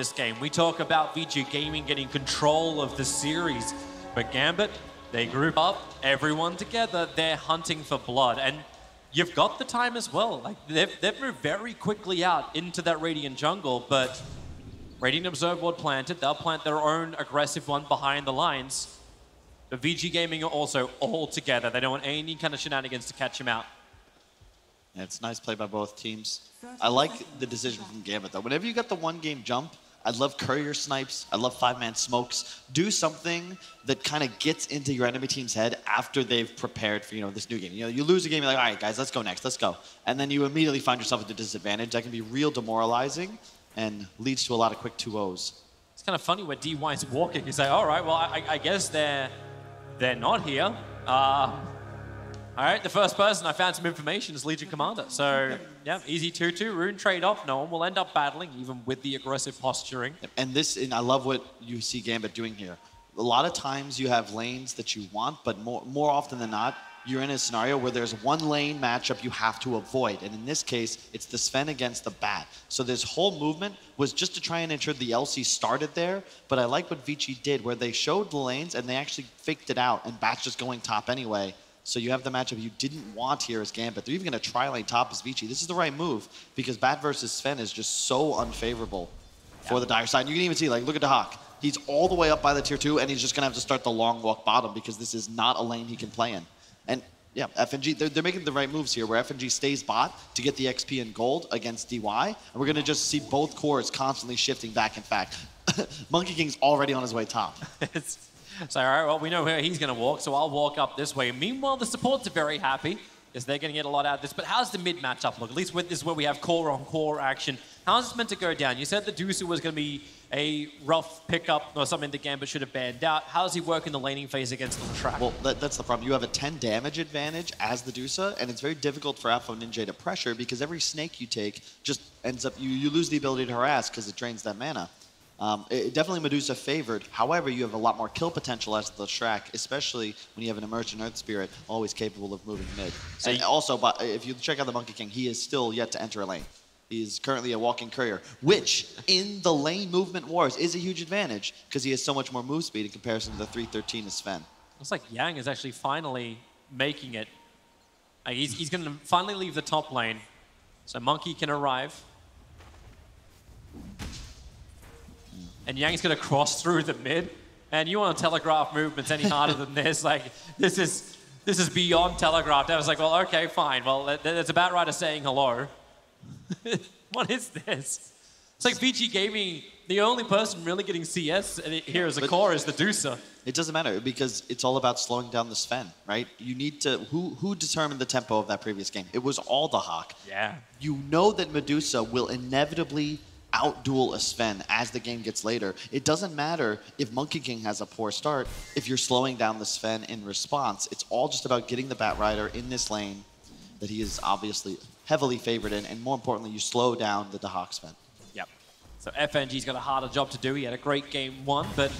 this game. We talk about VG Gaming getting control of the series, but Gambit, they group up, everyone together, they're hunting for blood. And you've got the time as well. Like they've moved very quickly out into that Radiant jungle, but Radiant Observe Ward planted. They'll plant their own aggressive one behind the lines. But VG Gaming are also all together. They don't want any kind of shenanigans to catch them out. Yeah, it's nice play by both teams. I like the decision from Gambit, though. Whenever you got the one-game jump, I love courier snipes. I love five-man smokes. Do something that kind of gets into your enemy team's head after they've prepared for, this new game. You lose a game, you're like, all right, guys, let's go next. Let's go. And then you immediately find yourself at a disadvantage. That can be real demoralizing and leads to a lot of quick 2-0s. It's kind of funny where DY's walking. He's like, all right, well, I guess they're not here. All right, the first person I found some information is Legion Commander. So, yeah, easy 2-2, rune trade-off. No one will end up battling, even with the aggressive posturing. And I love what you see Gambit doing here. A lot of times you have lanes that you want, but more often than not, you're in a scenario where there's one lane matchup you have to avoid. And in this case, it's the Sven against the Bat. So this whole movement was just to try and ensure the LC started there. But I like what VG did, where they showed the lanes and they actually faked it out, and Bat's just going top anyway. So you have the matchup you didn't want here as Gambit. They're even going to try lane top as Vici. This is the right move because Bat versus Sven is just so unfavorable for the Dire side. You can even see, like, look at Dahak. He's all the way up by the tier 2, and he's just going to have to start the long walk bottom because this is not a lane he can play in. And, yeah, FNG, they're making the right moves here where FNG stays bot to get the XP and gold against DY. And we're going to just see both cores constantly shifting back and back. Monkey King's already on his way top. So, all right, well, we know where he's going to walk, so I'll walk up this way. Meanwhile, the supports are very happy because they're going to get a lot out of this. But how's the mid matchup look? At least with this, where we have core-on-core action. How's this meant to go down? You said the Deucer was going to be a rough pickup or something the Gambit should have banned out. How's he working the laning phase against the Leshrac? Well, that's the problem. You have a 10 damage advantage as the Deucer, and it's very difficult for Afoninja to pressure because every snake you take just ends up, you lose the ability to harass because it drains that mana. Definitely Medusa favored. However, you have a lot more kill potential as the Leshrac, especially when you have an Immersion Earth Spirit always capable of moving mid. So and also, but if you check out the Monkey King, he is still yet to enter a lane. He's currently a walking courier, which in the lane movement wars is a huge advantage because he has so much more move speed in comparison to the 313 of Sven. Looks like Yang is actually finally making it. He's going to finally leave the top lane, so Monkey can arrive. And Yang's going to cross through the mid, and you want to telegraph movements any harder than this. Like, this is beyond telegraphed. I was like, well, okay, fine. Well, it's about right of saying hello. What is this? It's like VG Gaming, the only person really getting CS here as a core is the Deucer. It doesn't matter because it's all about slowing down the Sven, right? You need to, who determined the tempo of that previous game? It was all the Hawk. Yeah. You know that Medusa will inevitably outduel a Sven as the game gets later. It doesn't matter if Monkey King has a poor start, if you're slowing down the Sven in response. It's all just about getting the Batrider in this lane that he is obviously heavily favored in, and more importantly, you slow down the Dahak Sven. Yep. So FNG's got a harder job to do. He had a great game one, but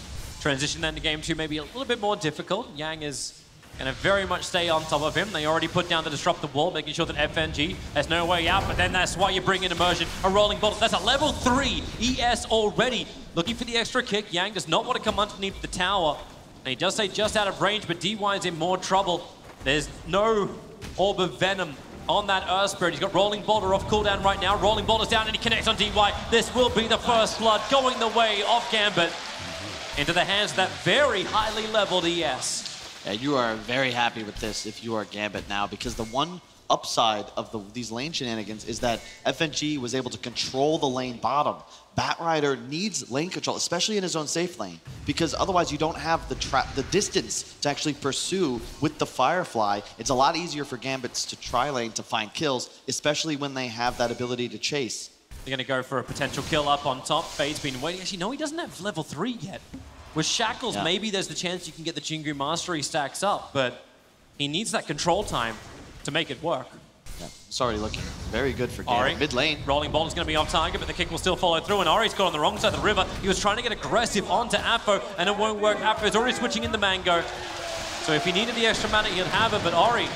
transition then to game two may be a little bit more difficult. Yang is going to very much stay on top of him. They already put down the Disruptor wall, making sure that FNG has no way out, but then that's why you bring in Immersion, a Rolling Boulder. That's a level 3 ES already. Looking for the extra kick. Yang does not want to come underneath the tower. And he does say just out of range, but DY's in more trouble. There's no Orb of Venom on that Earth Spirit. He's got Rolling Boulder off cooldown right now. Rolling Boulder's down, and he connects on DY. This will be the first blood going the way of Gambit into the hands of that very highly leveled ES. Yeah, you are very happy with this if you are Gambit now, because the one upside of these lane shenanigans is that FNG was able to control the lane bottom. Batrider needs lane control, especially in his own safe lane, because otherwise you don't have the distance to actually pursue with the Firefly. It's a lot easier for Gambits to try lane to find kills, especially when they have that ability to chase. They're going to go for a potential kill up on top. Fade's been waiting. Actually, no, he doesn't have level 3 yet. With Shackles, maybe there's the chance you can get the Jingu Mastery stacks up, but he needs that control time to make it work. Yeah, it's already looking very good for Ori. Mid lane. Rolling Boulder's going to be off target, but the kick will still follow through, and Ori's caught on the wrong side of the river. He was trying to get aggressive onto Apo, and it won't work. Apo's already switching in the Mango. So if he needed the extra mana, he'd have it, but Ori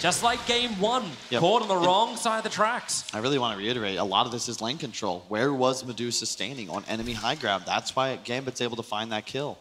Just like game one, caught on the wrong side of the tracks. I really want to reiterate, a lot of this is lane control. Where was Medusa standing? On enemy high ground. That's why Gambit's able to find that kill.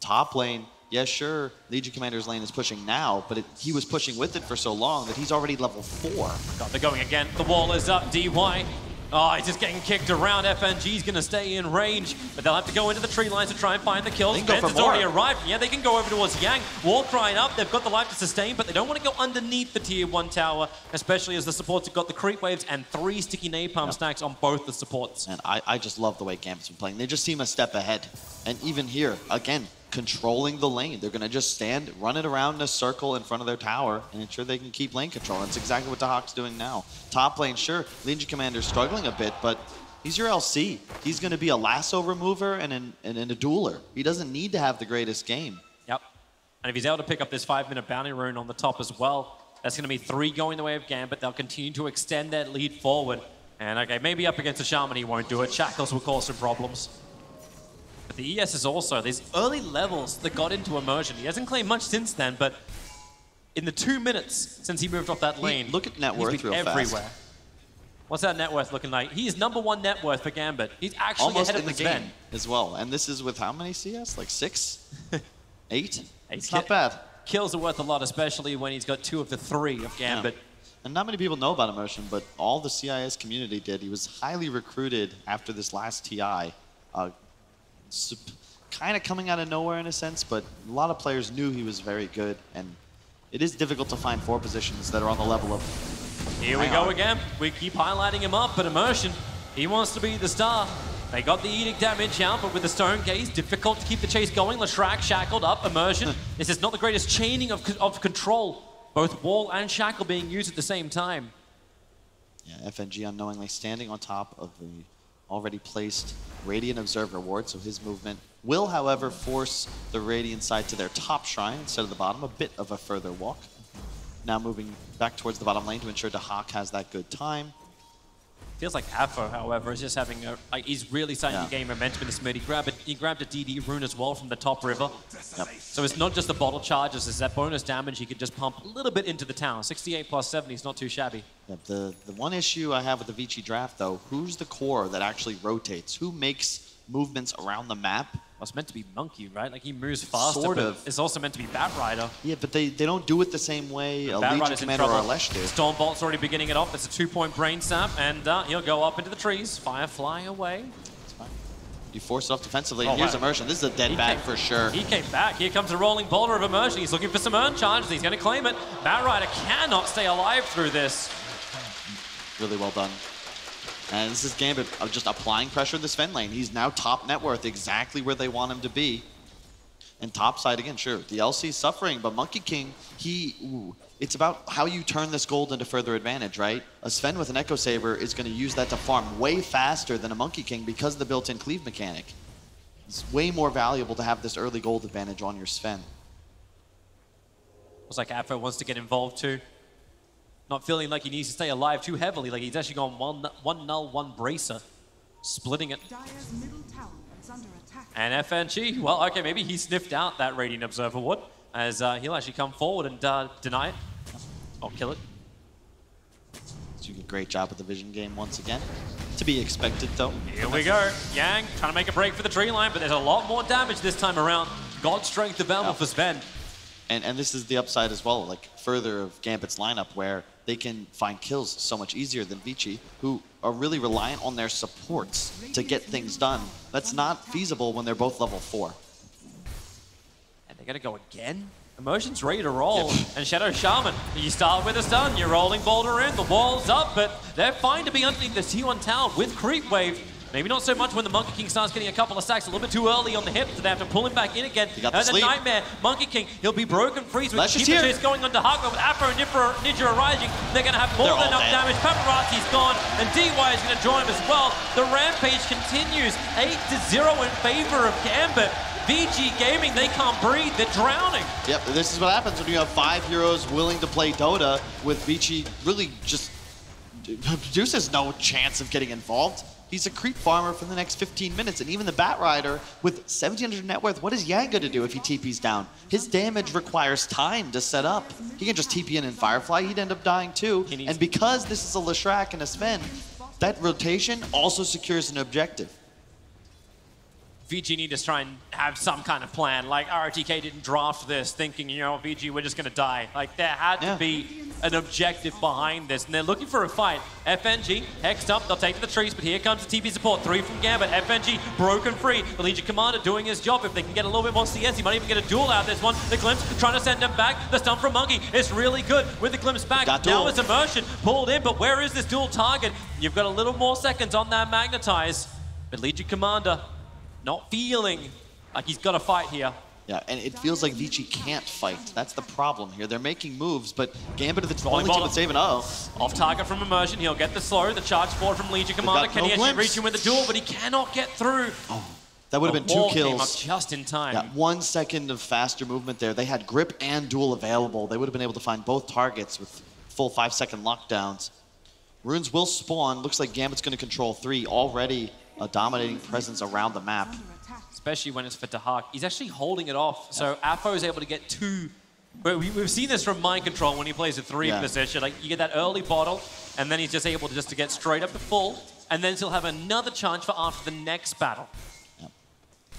Top lane, yeah, sure, Legion Commander's lane is pushing now, but he was pushing with it for so long that he's already level 4. God, they're going again. The wall is up, DY. Oh, he's just getting kicked around. FNG's going to stay in range, but they'll have to go into the tree lines to try and find the kills. Spence has already arrived. Yeah, they can go over towards Yang. Wall crying up. They've got the life to sustain, but they don't want to go underneath the tier 1 tower, especially as the supports have got the creep waves and 3 sticky napalm stacks on both the supports. And I just love the way Gambit's been playing. They just seem a step ahead. And even here, again, controlling the lane. They're going to just stand, run it around in a circle in front of their tower and ensure they can keep lane control. That's exactly what Dahak's doing now. Top lane, sure, Legion Commander's struggling a bit, but he's your LC. He's going to be a lasso remover and a dueler. He doesn't need to have the greatest game. Yep. And if he's able to pick up this 5-minute bounty rune on the top as well, that's going to be 3 going the way of Gambit. They'll continue to extend that lead forward. And okay, maybe up against a Shaman he won't do it. Shackles will cause some problems. But the ES is also, there's early levels that got into Immersion. He hasn't claimed much since then, but in the 2 minutes since he moved off that lane, look at net worth real everywhere. Fast. What's that net worth looking like? He is #1 net worth for Gambit. He's actually almost ahead of the game as well. And this is with how many CS? Like 6? 8? It's not bad. Kills are worth a lot, especially when he's got 2 of the 3 of Gambit. Yeah. And not many people know about Immersion, but all the CIS community did. He was highly recruited after this last TI. Kind of coming out of nowhere in a sense, but a lot of players knew he was very good, and it is difficult to find 4 positions that are on the level of... Here we go again. We keep highlighting him up, but Immersion, he wants to be the star. They got the Edict damage out, but with the Stone Gaze, difficult to keep the chase going. Leshrac shackled up, Immersion. This is not the greatest chaining of control. Both wall and shackle being used at the same time. Yeah, FNG unknowingly standing on top of the already placed Radiant Observe reward, so his movement will, however, force the Radiant side to their top shrine instead of the bottom, a bit of a further walk. Now moving back towards the bottom lane to ensure Dahak has that good time. Feels like Apo, however, is just having a... Like, he's really starting to gain momentum in this mid. He grabbed a DD rune as well from the top river. Yep. So it's not just the bottle charges, it's that bonus damage he could just pump a little bit into the town. 68 plus 70 is not too shabby. Yep, the one issue I have with the VG draft, though, who's the core that actually rotates? Who makes movements around the map? Well, it's meant to be Monkey, right? Like, he moves faster, but it's also meant to be Batrider. Yeah, but they don't do it the same way a Legion Commander or a Lesh did. Stormbolt's already beginning it off. It's a 2-point brain sap, and he'll go up into the trees. Firefly away. That's fine. You force it off defensively, and here's Immersion. This is a dead bag for sure. He came back. Here comes a rolling boulder of Immersion. He's looking for some earn charges. He's going to claim it. Batrider cannot stay alive through this. Really well done. And this is Gambit just applying pressure in the Sven lane. He's now top net worth, exactly where they want him to be. And top side again, sure, the LC's suffering, but Monkey King, it's about how you turn this gold into further advantage, right? A Sven with an Echo Saber is going to use that to farm way faster than a Monkey King because of the built-in cleave mechanic. It's way more valuable to have this early gold advantage on your Sven. Looks like Apo wants to get involved too. Not feeling like he needs to stay alive too heavily. Like, he's actually gone one null, one bracer, splitting it. Dire's middle tower is under attack. And FNG, well, okay, maybe he sniffed out that Radiant Observer Wood, as he'll actually come forward and deny it. Or kill it. Doing a great job with the vision game once again. To be expected, though. Here we go. Yang trying to make a break for the tree line, but there's a lot more damage this time around. God strength available for Sven. And this is the upside as well, like further of Gambit's lineup where they can find kills so much easier than Vici, who are really reliant on their supports to get things done. That's not feasible when they're both level 4. And they're gonna go again? Immersion's ready to roll, and Shadow Shaman, you start with a stun, you're rolling boulder in, the wall's up, but they're fine to be underneath the T1 tower with creep wave. Maybe not so much when the Monkey King starts getting a couple of stacks a little bit too early on the hip, so they have to pull him back in again. That's a nightmare. Monkey King, he'll be broken free. So keep the chase going on Dahak with Apo and Ninja arising. They're going to have more than enough damage. Paparazzi's gone, and DY is going to join him as well. The rampage continues, 8-0 in favor of Gambit. VG Gaming, they can't breathe, they're drowning. Yep, this is what happens when you have 5 heroes willing to play Dota with VG really just... Deuce has no chance of getting involved. He's a creep farmer for the next 15 minutes, and even the Batrider with 1,700 net worth, what is Yang going to do if he TP's down? His damage requires time to set up. He can just TP in Firefly, he'd end up dying too. And because this is a Leshrac and a Sven, that rotation also secures an objective. VG need to try and have some kind of plan. Like, RTK didn't draft this thinking, you know, VG, we're just going to die. Like, there had to be an objective behind this, and they're looking for a fight. FNG, hexed up, they'll take to the trees, but here comes the TP support. 3 from Gambit, FNG broken free. The Legion Commander doing his job. If they can get a little bit more CS, he might even get a duel out of this one. The Glimpse trying to send him back. The stun from Monkey is really good with the Glimpse back. Now it's Immersion pulled in, but where is this dual target? You've got a little more seconds on that Magnetize. But Legion Commander, not feeling like he's got to fight here. Yeah, and it feels like VG can't fight. That's the problem here. They're making moves, but Gambit is the only team that's saving. Oh, off target from Immersion. He'll get the slow, the charge forward from Legion Commander. Can he actually reach him with the duel? But he cannot get through. Oh, that would have been 2 kills. Came up just in time. Yeah, 1 second of faster movement there. They had grip and duel available. They would have been able to find both targets with full 5-second lockdowns. Runes will spawn. Looks like Gambit's going to control 3 already. A dominating presence around the map. Especially when it's for Dahak. He's actually holding it off, so Apo is able to get 2. We've seen this from Mind Control when he plays a 3 position. Like, you get that early bottle, and then he's just able to get straight up to full, and then he'll have another chance for after the next battle. Yep.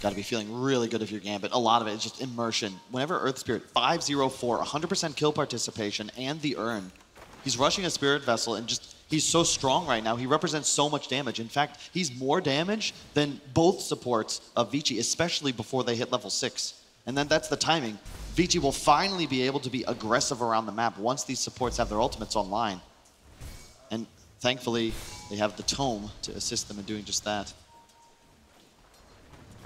Got to be feeling really good if you're Gambit. A lot of it is just immersion. Whenever Earth Spirit, 504, 100% kill participation, and the urn. He's rushing a Spirit Vessel and just... He's so strong right now. He represents so much damage. In fact, he's more damage than both supports of VG, especially before they hit level 6. And then that's the timing. VG will finally be able to be aggressive around the map once these supports have their ultimates online. And thankfully, they have the Tome to assist them in doing just that.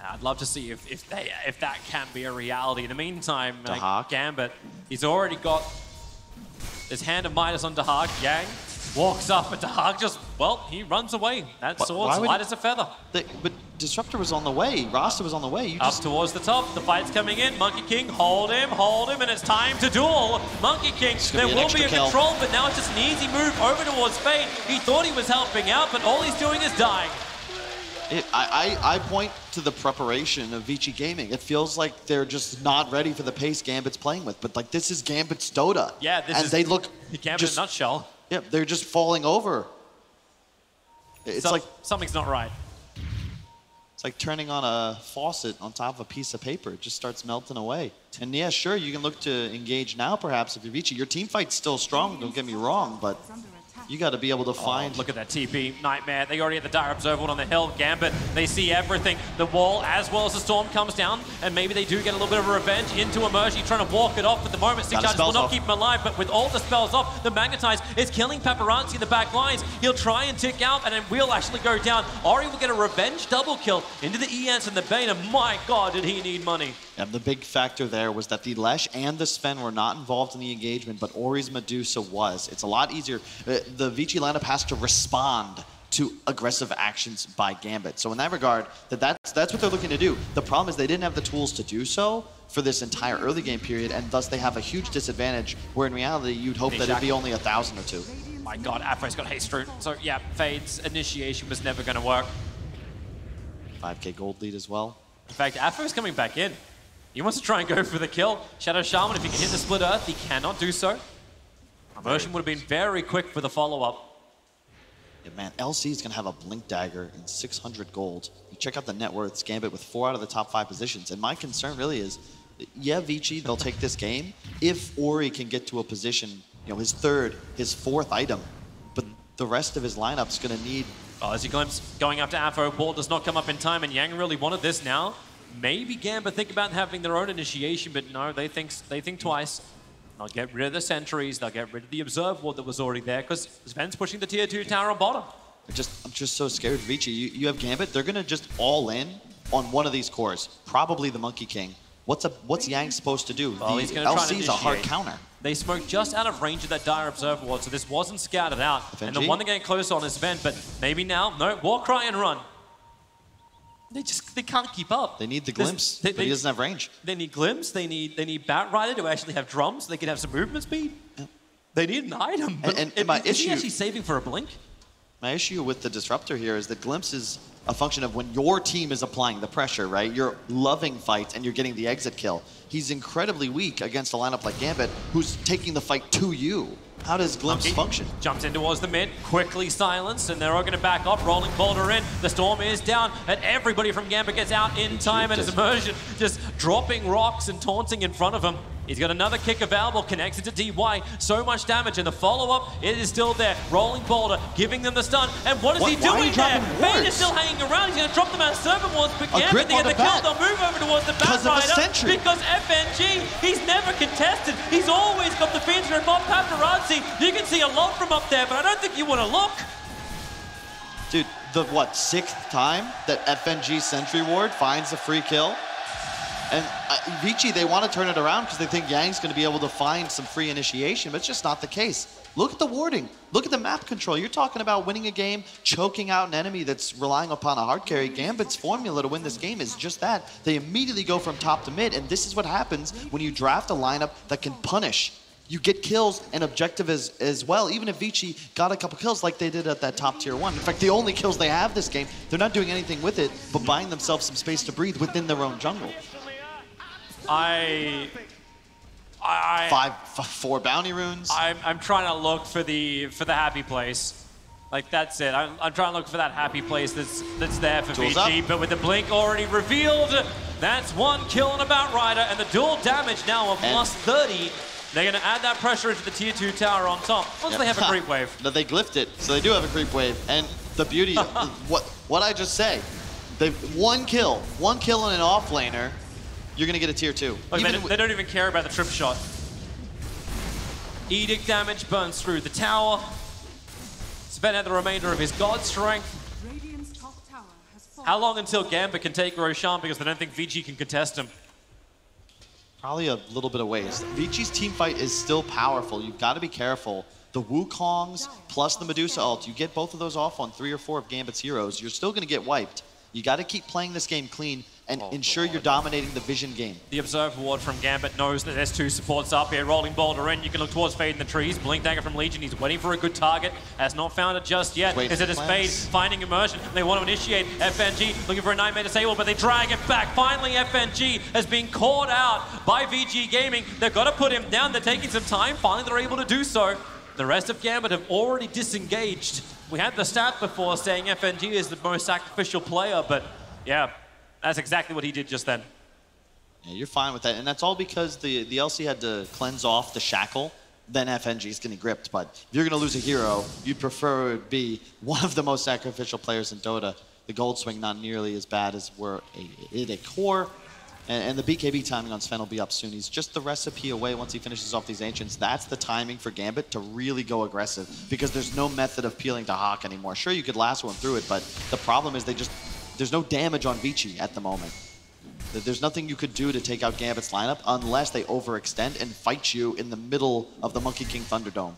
I'd love to see if that can be a reality. In the meantime, like Gambit, he's already got his Hand of Midas on Dahak. Yang walks up, but Dahak just, well, he runs away. That sword's light as a feather. But Disruptor was on the way. Rasta was on the way. Up towards the top. The fight's coming in. Monkey King, hold him, and it's time to duel. Monkey King, there will be a control, but now it's just an easy move over towards Fade. He thought he was helping out, but all he's doing is dying. I point to the preparation of VG Gaming. It feels like they're just not ready for the pace Gambit's playing with, but like this is Gambit's Dota. Yeah, this is... And they look... Gambit's nutshell. Yeah, they're just falling over. It's like... Something's not right. It's like turning on a faucet on top of a piece of paper. It just starts melting away. And yeah, sure, you can look to engage now, perhaps, if you're VG. Your team fight's still strong, don't get me wrong, but... You got to be able to find... Look at that TP nightmare. They already had the Dire Observer on the hill. Gambit, they see everything. The wall, as well as the storm, comes down, and maybe they do get a little bit of a revenge into Immersion, trying to walk it off at the moment. Six charges will not keep him alive, but with all the spells off, the Magnetize is killing Paparazzi in the back lines. He'll try and tick out, and then will actually go down. Ori will get a revenge double kill into the ENs and the Bane, and my God, did he need money. And the big factor there was that the Lesh and the Sven were not involved in the engagement, but Ori's Medusa was. It's a lot easier. The VG lineup has to respond to aggressive actions by Gambit. So in that regard, that's what they're looking to do. The problem is they didn't have the tools to do so for this entire early game period, and thus they have a huge disadvantage, where in reality you'd hope that it'd be only 1,000 or 2. My God, Apo's got haste root. So yeah, Fade's initiation was never going to work. 5k gold lead as well. In fact, Apo's coming back in. He wants to try and go for the kill. Shadow Shaman, if he can hit the Split Earth, he cannot do so. Immersion would have been very quick for the follow-up. Yeah, man, LC is going to have a Blink Dagger and 600 gold. You check out the net worth, Gambit with 4 out of the top 5 positions. And my concern really is, yeah, VG, they'll take this game if Ori can get to a position, you know, his 3rd, his 4th item. But the rest of his lineup's going to need... Oh, as he Glimpse going up to Afro, ball does not come up in time, and Yang really wanted this now. Maybe Gambit think about having their own initiation, but no, they think twice. They'll get rid of the sentries, they'll get rid of the Observe Ward that was already there, because Sven's pushing the tier 2 tower on bottom. I'm just so scared, Vici. You have Gambit, they're going to just all in on one of these cores, probably the Monkey King. What's Yang supposed to do? Well, he's gonna LC's try and a hard counter. They smoked just out of range of that Dire Observer Ward, so this wasn't scouted out. FNG? And the one they're getting close on is Sven, but maybe now, no, war cry and run. They can't keep up. They need the Glimpse, but he doesn't have range. They need Glimpse, they need Batrider to actually have drums, so they can have some movement speed. They need an item. Is he actually saving for a Blink? My issue with the Disruptor here is that Glimpse is a function of when your team is applying the pressure, right? You're loving fights and you're getting the exit kill. He's incredibly weak against a lineup like Gambit, who's taking the fight to you. How does Glimpse function? Jumps in towards the mid, quickly silenced, and they're all going to back up. Rolling Boulder in, the Storm is down, and everybody from Gambit gets out in time, and his Immersion just dropping rocks and taunting in front of him. He's got another kick available, connected to DY. So much damage, and the follow-up, it is still there. Rolling Boulder, giving them the stun, and what is he doing there? Fade is still hanging around. He's going to drop them out of servant wards, but Gambit, they get the kill. They'll move over towards the Batrider, because FNG, he's never contested. He's always got the fins from Paparazzi. You can see a lot from up there, but I don't think you want to look. Dude, the, what, 6th time that FNG Sentry Ward finds a free kill? And VG, they want to turn it around because they think Yang's going to be able to find some free initiation, but it's just not the case. Look at the warding. Look at the map control. You're talking about winning a game, choking out an enemy that's relying upon a hard carry. Gambit's formula to win this game is just that. They immediately go from top to mid, and this is what happens when you draft a lineup that can punish. You get kills and objective as well, even if VG got a couple kills like they did at that top tier 1. In fact, the only kills they have this game, they're not doing anything with it, but buying themselves some space to breathe within their own jungle. Four bounty runes. I'm trying to look for the happy place. Like, that's it. I'm trying to look for that happy place that's there for VG, but with the blink already revealed, that's one kill on a Batrider, and the dual damage now of +30. They're going to add that pressure into the tier 2 tower on top. Once they have a creep wave. No, they glyphed it, so they do have a creep wave. And the beauty of what I just say, they've one kill on an off laner. You're going to get a tier 2. Look, they don't even care about the trip shot. Edict damage burns through the tower. Sven had the remainder of his god strength. How long until Gambit can take Roshan, because they don't think VG can contest him? Probably a little bit of ways. VG's team fight is still powerful. You've got to be careful. The Wukongs plus the Medusa ult, you get both of those off on 3 or 4 of Gambit's heroes, you're still going to get wiped. You got to keep playing this game clean and ensure you're dominating the vision game. The Observe Ward from Gambit knows that there's 2 supports up here. Rolling Boulder in, you can look towards Fade in the trees. Blink Dagger from Legion, he's waiting for a good target. Has not found it just yet. Is it a Fade finding Immersion? They want to initiate. FNG looking for a Nightmare Disable, but they drag it back. Finally, FNG has been caught out by VG Gaming. They've got to put him down. They're taking some time. Finally, they're able to do so. The rest of Gambit have already disengaged. We had the stat before saying FNG is the most sacrificial player, but yeah, that's exactly what he did just then. Yeah, you're fine with that, and that's all because the LC had to cleanse off the Shackle, then FNG's getting gripped, but if you're going to lose a hero, you'd prefer it be one of the most sacrificial players in Dota. The gold swing not nearly as bad as we're at a core, and the BKB timing on Sven will be up soon. He's just the recipe away once he finishes off these Ancients. That's the timing for Gambit to really go aggressive, because there's no method of peeling to Hawk anymore. Sure, you could lasso him through it, but the problem is they just... There's no damage on VG at the moment. There's nothing you could do to take out Gambit's lineup unless they overextend and fight you in the middle of the Monkey King Thunderdome.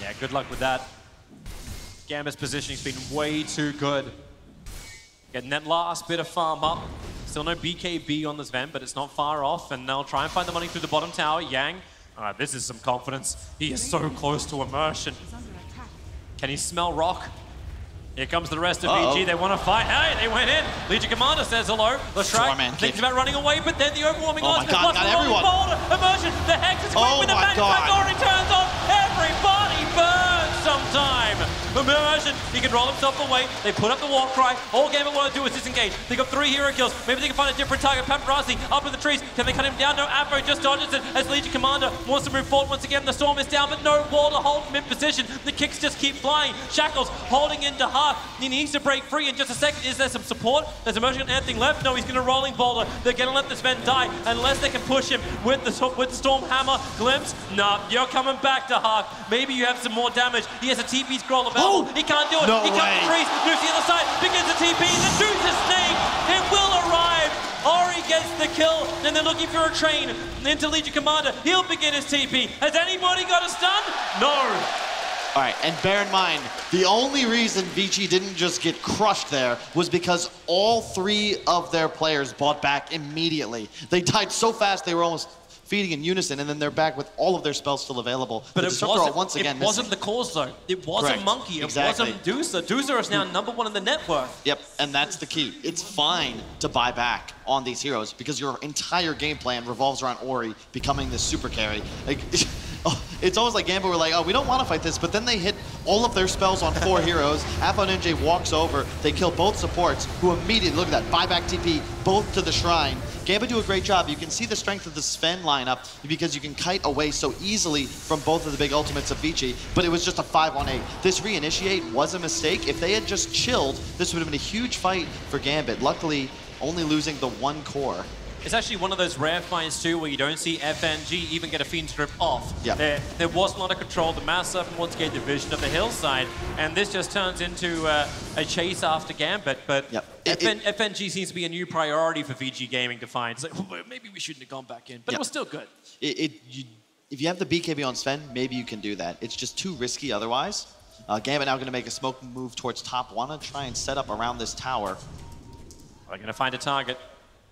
Yeah, good luck with that. Gambit's positioning's been way too good. Getting that last bit of farm up. Still no BKB on this Vent, but it's not far off, and they'll try and find the money through the bottom tower. Yang, this is some confidence. He is so close to Immersion. Can he smell rock? Here comes the rest of VG. They want to fight. Hey, they went in. Legion Commander says hello. Leshrac thinks about running away, but then the overwhelming odds can block the Rolling Boulder. Immersion, the Hex is quick with the magic attack. Ori turns on. Everybody burns sometime. Immersion, he can roll himself away. They put up the war cry. All Gambit want to do is disengage. They got 3 hero kills. Maybe they can find a different target. Paparazzi up in the trees. Can they cut him down? No, Apo just dodges it as Legion Commander wants to move forward once again. The Storm is down, but no wall to hold him in position. The kicks just keep flying. Shackles holding in Dahak. He needs to break free in just a second. Is there some support? There's Immersion and anything left? No, he's going to Rolling Boulder. They're going to let this Vent die unless they can push him with the Storm Hammer. Glimpse? Nah, you're coming back to Hawk. Maybe you have some more damage. He has a TP scroll available. He can't do it. He comes to the trees, moves to the other side, begins the TP. The Deucer snake. It will arrive. Ori gets the kill, and they're looking for a train into Legion Commander. He'll begin his TP. Has anybody got a stun? No. All right, and bear in mind, the only reason VG didn't just get crushed there was because all 3 of their players bought back immediately. They died so fast they were almost feeding in unison, and then they're back with all of their spells still available. But it wasn't, once again, it wasn't the cause, though. It wasn't Correct. Monkey. It exactly. wasn't Deucer. Deucer is now #1 in the net worth. Yep, and that's the key. It's fine to buy back on these heroes because your entire game plan revolves around Ori becoming this super carry. Like, it's almost like Gambit were like, oh, we don't want to fight this, but then they hit all of their spells on 4 heroes. Afoninja walks over, they kill both supports, who immediately, look at that, buyback TP, both to the shrine. Gambit do a great job. You can see the strength of the Sven lineup because you can kite away so easily from both of the big ultimates of VG, but it was just a 5-on-8. This reinitiate was a mistake. If they had just chilled, this would have been a huge fight for Gambit. Luckily, only losing the 1 core. It's actually one of those rare finds, too, where you don't see FNG even get a Fiend's Grip off. Yep. There was a lot of control. The Mass Serpent wants to get the vision of the hillside, and this just turns into a chase after Gambit. But yep. FNG seems to be a new priority for VG Gaming to find. It's like, well, maybe we shouldn't have gone back in, but yep. it was still good. If you have the BKB on Sven, maybe you can do that. It's just too risky otherwise. Gambit now going to make a smoke move towards top. Want to try and set up around this tower. They're going to find a target.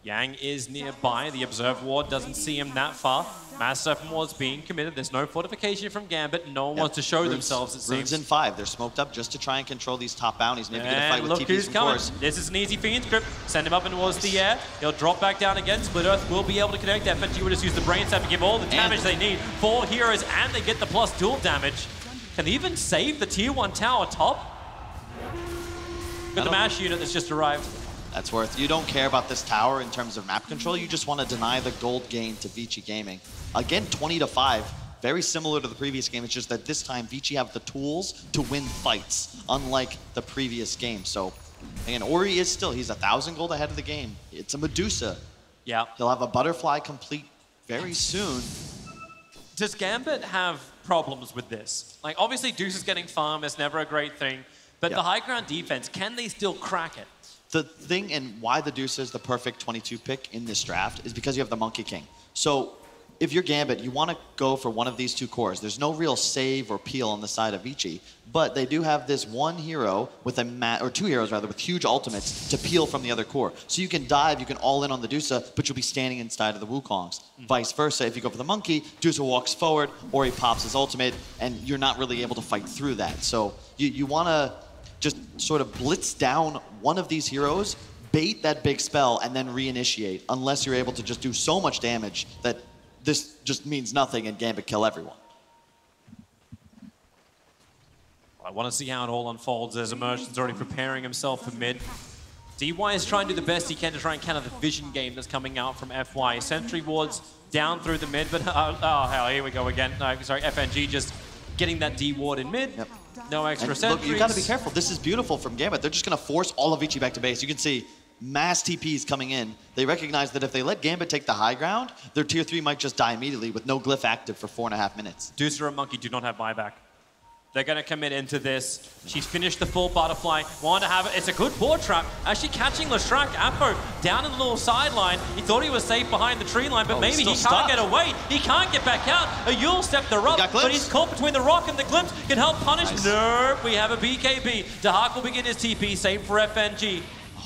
Yang is nearby. The Observe Ward doesn't see him that far. Mass Serpent Ward's being committed. There's no fortification from Gambit. No one yep. wants to show themselves, it seems. Runes in 5. They're smoked up just to try and control these top bounties. Maybe get a fight with TPs from Course. This is an easy Fiend's Grip. Send him up and towards the air. He'll drop back down again. Split Earth will be able to connect. FNG will just use the Brain Sap to give all the damage they need. 4 heroes, and they get the plus dual damage. Can they even save the Tier 1 tower top? Got the Mash unit that's just arrived. That's worth. You don't care about this tower in terms of map control. You just want to deny the gold gain to VG Gaming. Again, 20-5. Very similar to the previous game. It's just that this time, VG have the tools to win fights, unlike the previous game. So, again, Ori is still, he's 1,000 gold ahead of the game. It's a Medusa. Yeah. He'll have a Butterfly complete very soon. Does Gambit have problems with this? Like, obviously, Deuce is getting farmed. It's never a great thing. But the high ground defense, can they still crack it? The thing and why the Deuce is the perfect 22 pick in this draft is because you have the Monkey King. So if you're Gambit, you want to go for one of these 2 cores. There's no real save or peel on the side of Vici, but they do have this 1 hero with a or 2 heroes rather with huge ultimates to peel from the other core. So you can dive, you can all in on the Deuce, but you'll be standing inside of the Wukongs. Vice versa, if you go for the Monkey, Deuce walks forward or he pops his ultimate, and you're not really able to fight through that. So you want to just sort of blitz down one of these heroes, bait that big spell, and then reinitiate, unless you're able to just do so much damage that this just means nothing and Gambit kill everyone. I want to see how it all unfolds as Immersion's already preparing himself for mid. DY is trying to do the best he can to try and counter the vision game that's coming out from FY. Sentry wards down through the mid, but oh hell, here we go again. No, sorry, FNG just getting that D ward in mid. Yep. No extra sentries. Look, you got to be careful. This is beautiful from Gambit. They're just going to force all of Vici back to base. You can see mass TPs coming in. They recognize that if they let Gambit take the high ground, their tier 3 might just die immediately with no glyph active for 4.5 minutes. Deucer and Monkey do not have buyback. They're going to commit into this. She's finished the full butterfly. Wanted to have it. It's a good board trap. Actually catching Leshrac, Apo down in the little sideline. He thought he was safe behind the tree line, but maybe he can't get away. He can't get back out. Yule stepped her up, but he's caught between the rock and the glimpse. Can help punish. Nice. Nope, we have a BKB. Dahak will begin his TP, same for FNG.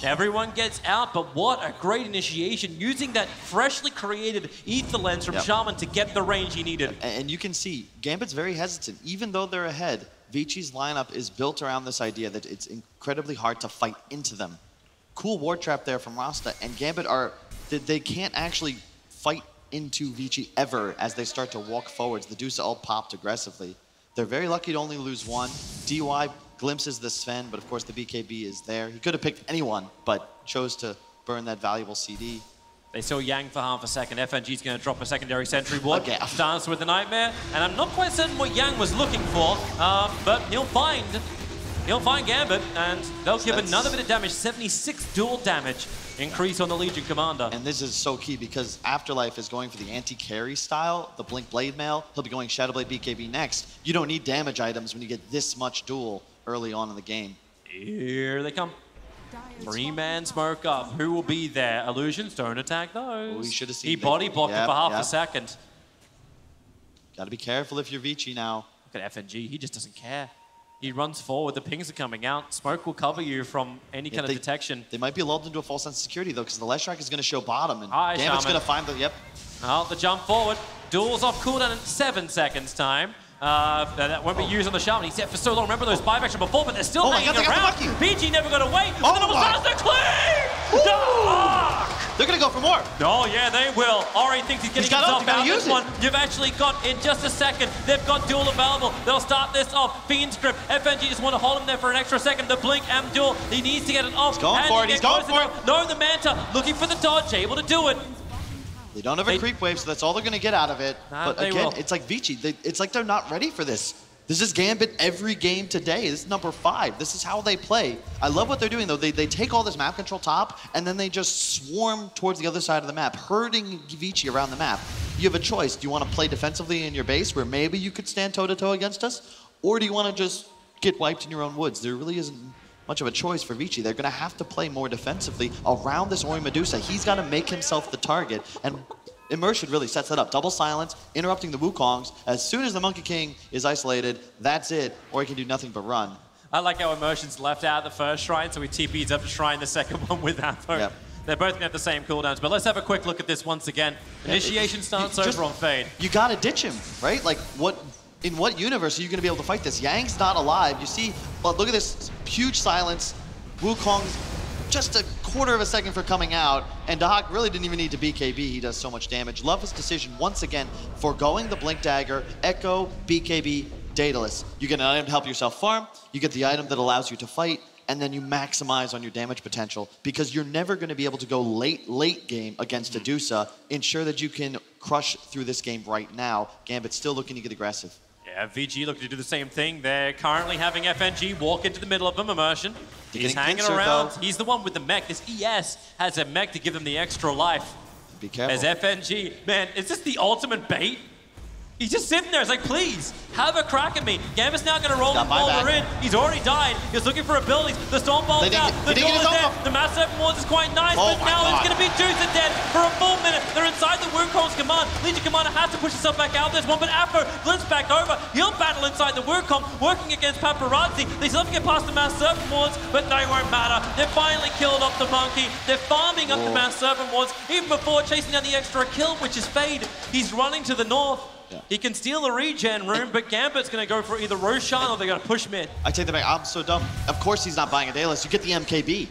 Everyone gets out, but what a great initiation, using that freshly created ether lens from Shaman to get the range he needed. And you can see, Gambit's very hesitant. Even though they're ahead, Vici's lineup is built around this idea that it's incredibly hard to fight into them. Cool ward trap there from Rasta, and Gambit are, they can't actually fight into Vici ever as they start to walk forwards. The Deuce all popped aggressively. They're very lucky to only lose 1. DY glimpses the Sven, but of course the BKB is there. He could have picked anyone, but chose to burn that valuable CD. They saw Yang for half a second. FNG's going to drop a secondary sentry ward. Okay. Dance with the Nightmare, and I'm not quite certain what Yang was looking for, but he'll find Gambit, and they'll give another bit of damage. 76 dual damage increase on the Legion Commander. And this is so key because Afterlife is going for the anti-carry style, the Blink Blade Mail. He'll be going Shadowblade BKB next. You don't need damage items when you get this much duel early on in the game. Here they come. 3-man smoke up. Who will be there? Illusions, don't attack those. Well, we should have seen. He body blocked him for half a second. Got to be careful if you're Vici now. Look at FNG. He just doesn't care. He runs forward. The pings are coming out. Smoke will cover you from any kind of detection. They might be lulled into a false sense of security, though, because the Leshrac is going to show bottom, and Gambit's going to find the... Yep. Oh, the jump forward. Duel's off cooldown in 7 seconds time. That won't be used on the Shaman. He's set for so long. Remember those buyback from before, but they're still hanging around. BG never got away. Oh, and almost the clean! Dahak! They're going to go for more. Oh, yeah, they will. Ori thinks he's getting himself out of this one. You've actually got, in just a second, they've got duel available. They'll start this off. Fiend's grip. FNG just want to hold him there for an extra second. The blink and duel. He needs to get it off. He's going for it. He's going for it. No, the Manta looking for the dodge. Able to do it. They don't have a creep wave, so that's all they're going to get out of it. But again, it's like VG. It's like they're not ready for this. This is Gambit every game today. This is number 5. This is how they play. I love what they're doing, though. They take all this map control top, and then they just swarm towards the other side of the map, herding VG around the map. You have a choice. Do you want to play defensively in your base, where maybe you could stand toe-to-toe against us? Or do you want to just get wiped in your own woods? There really isn't much of a choice for Vici. They're going to have to play more defensively around this Ori Medusa. He's got to make himself the target, and Immersion really sets that up. Double silence, interrupting the Wukongs. As soon as the Monkey King is isolated, that's it. Ori can do nothing but run. I like how Immersion's left out of the first shrine, so he TP's up to shrine the second one with Apo. Yep. They're both going to have the same cooldowns, but let's have a quick look at this once again. Initiation starts over on Fade. You got to ditch him, right? Like, in what universe are you going to be able to fight this? Yang's not alive. You see, look at this huge silence. Wukong's just a quarter of a second for coming out, and Dahak really didn't even need to BKB. He does so much damage. Love his decision once again, forgoing the Blink Dagger, Echo, BKB, Daedalus. You get an item to help yourself farm, you get the item that allows you to fight, and then you maximize on your damage potential, because you're never going to be able to go late game against Medusa. Ensure that you can crush through this game right now. Gambit's still looking to get aggressive. Yeah, VG looking to do the same thing. They're currently having FNG walk into the middle of them. Immersion. He's hanging around. He's the one with the mech. This ES has a mech to give them the extra life. Be careful. As FNG, man, is this the ultimate bait? He's just sitting there. It's like, please, have a crack at me. Gambit's now going to roll the boulder in. He's already died. He's looking for abilities. The Storm Bolt's out. The door is there. The Mass Serpent Wars is quite nice, but now it's going to be Deucer dead for a full minute. They're inside the Wukong's command. Legion Commander has to push himself back out of this one, but Apo Glimpse back over. He'll battle inside the Wukong, working against Paparazzi. They still have to get past the Mass Serpent Wars, but they won't matter. They're finally killed off the Monkey. They're farming up the Mass Serpent Wars, even before chasing down the extra kill, which is Fade. He's running to the north. Yeah. He can steal a regen room, but Gambit's going to go for either Roshan or they're going to push mid. I take that back. I'm so dumb. Of course he's not buying a Daedalus. You get the MKB.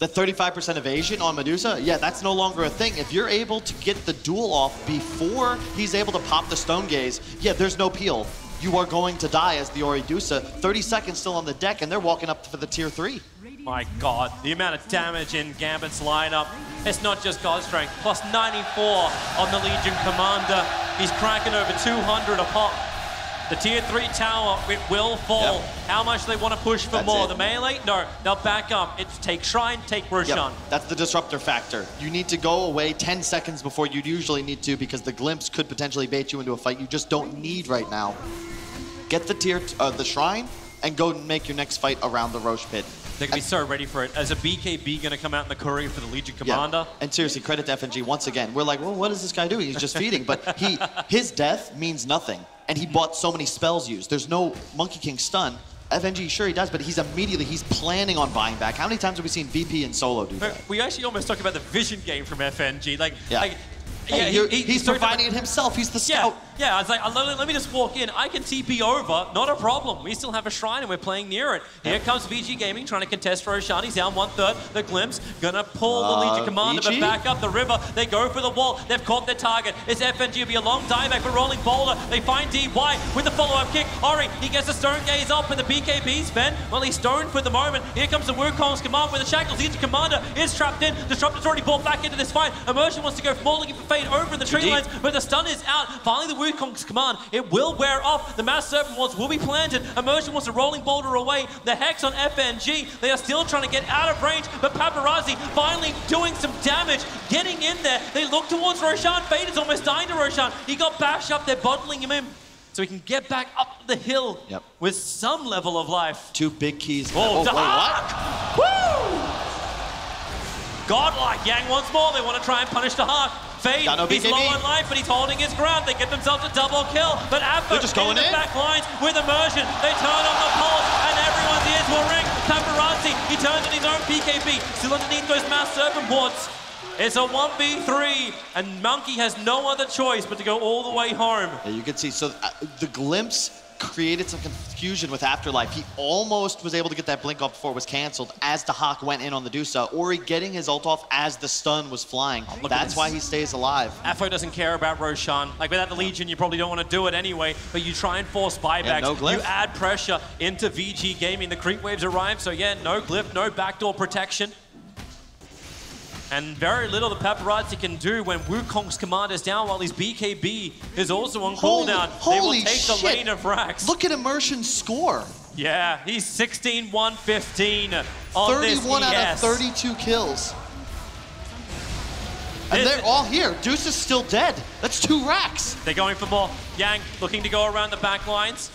The 35% evasion on Medusa, yeah, that's no longer a thing. If you're able to get the duel off before he's able to pop the Stone Gaze, yeah, there's no peel. You are going to die as the Ori Medusa. 30 seconds still on the deck, and they're walking up for the tier 3. My God, the amount of damage in Gambit's lineup. It's not just God Strength, plus 94 on the Legion Commander. He's cracking over 200 a pop. The tier 3 tower, it will fall. Yep. How much they want to push for more? The melee? No, they'll back up. It's take Shrine, take Roshan. Yep. That's the disruptor factor. You need to go away 10 seconds before you'd usually need to, because the Glimpse could potentially bait you into a fight you just don't need right now. Get the the Shrine, and go and make your next fight around the Roche Pit. They're going to be so ready for it. As a BKB going to come out in the courier for the Legion Commander? Yeah. And seriously, credit to FNG once again. We're like, well, what is this guy doing? He's just feeding. But his death means nothing. And he bought so many spells used. There's no Monkey King stun. FNG, sure he does, but he's planning on buying back. How many times have we seen VP and Solo do that? We actually almost talked about the vision game from FNG. He's providing it himself. He's the scout. Yeah, I was like, let me just walk in. I can TP over. Not a problem. We still have a shrine and we're playing near it. Here comes VG Gaming trying to contest for Roshan. He's down 1/3. The Glimpse going to pull the Legion Commander, but back up the river. They go for the wall. They've caught their target. It's FNG. It'll be a long dieback, but Rolling Boulder. They find DY with the follow-up kick. Ori, he gets the Stone Gaze up and the BKB, Sven. Well, he's stoned for the moment. Here comes the Wukong's command with the Shackles. Legion Commander is trapped in. Disruptor's already brought back into this fight. Immersion wants to go for looking for Fade over in the tree lines, but the stun is out. Finally, the Wukong's command, it will wear off. The Mass Serpent Wards will be planted. Immersion wants a Rolling Boulder away. The Hex on FNG. They are still trying to get out of range, but Paparazzi finally doing some damage, getting in there. They look towards Roshan. Fade is almost dying to Roshan. He got bashed up. They're bottling him in so he can get back up the hill with some level of life. Two big keys. Oh, Dahak! Woo! Godlike Yang once more. They want to try and punish Dahak. Fade, he's low on life, but he's holding his ground. They get themselves a double kill, but Apo just going in the back lines with Immersion. They turn on the pulse, and everyone's ears will ring. Paparazzi, he turns on his own PKB, still underneath those Mass Serpent Wards. It's a 1v3, and Monkey has no other choice but to go all the way home. Yeah, you can see, so the Glimpse created some confusion with Afterlife. He almost was able to get that blink off before it was canceled as the Hawk went in on the Deucer. Ori getting his ult off as the stun was flying. Oh, that's why he stays alive. Afo doesn't care about Roshan. Like, without the Legion, you probably don't want to do it anyway, but you try and force buybacks. Yeah, no glyph. You add pressure into VG Gaming. The creep waves arrive, so yeah, no glyph, no backdoor protection. And very little the Paparazzi can do when Wukong's command is down while his BKB is also on cooldown. They will take the lane of Rax. Look at Immersion's score. Yeah, he's 16-1-15 on this ES. 31 out of 32 kills. And they're all here. Deuce is still dead. That's 2 Rax. They're going for more. Yang looking to go around the back lines.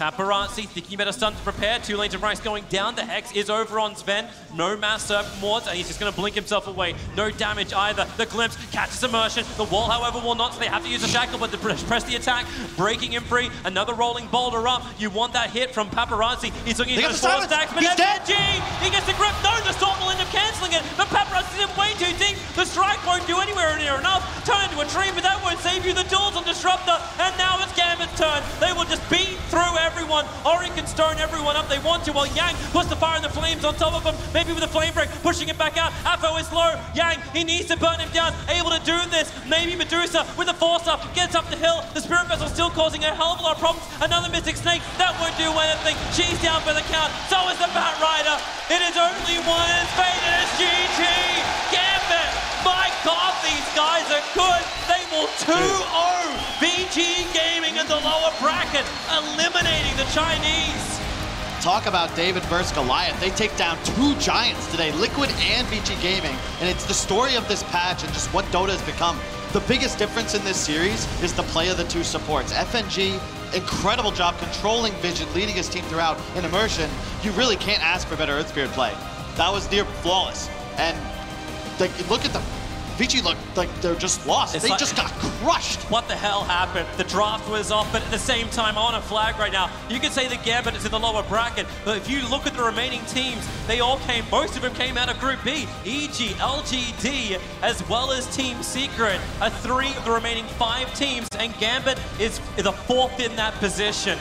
Paparazzi thinking about a stun to prepare. 2 lanes of Rax going down. The Hex is over on Sven. No mass serp wards, and he's just going to blink himself away. No damage either. The Glimpse catches Immersion. The wall, however, will not, so they have to use a Shackle, but to press the attack, breaking him free. Another Rolling Boulder up. You want that hit from Paparazzi. He's looking at 4 stacks, but he's dead. He gets the grip. No, the Storm will end up cancelling it, but Paparazzi's in way too deep. The Strike won't do anywhere near enough. Turn into a tree, but that won't save you. The duel's on Disruptor, and now it's Gambit's turn. They will just beat through everyone. Ori can stone everyone up they want to, while Yang puts the fire and the flames on top of him, maybe with a flame break, pushing it back out. Apo is low. Yang, he needs to burn him down. Able to do this. Maybe Medusa with a force up, gets up the hill. The Spirit Vessel still causing a hell of a lot of problems. Another Mystic Snake, that won't do anything. She's down for the count. So is the Batrider. It is only 1, and it's Fade, and it's GG. Gambit, my God, these guys are good. They will 2-0 VG Gaming in the lower bracket, eliminating the Chinese. Talk about David versus Goliath. They take down 2 giants today, Liquid and VG Gaming, and it's the story of this patch and just what Dota has become. The biggest difference in this series is the play of the 2 supports. FNG, incredible job controlling Vision, leading his team throughout. In Immersion, you really can't ask for better Earth Spirit play. That was near flawless. And they, look at them. VG look like they're just lost. It's they like, just got crushed. What the hell happened? The draft was off, but at the same time, on a flag right now. You could say the Gambit is in the lower bracket, but if you look at the remaining teams, they all came, most of them came out of Group B. EG, LGD, as well as Team Secret, are 3 of the remaining 5 teams, and Gambit is the 4th in that position.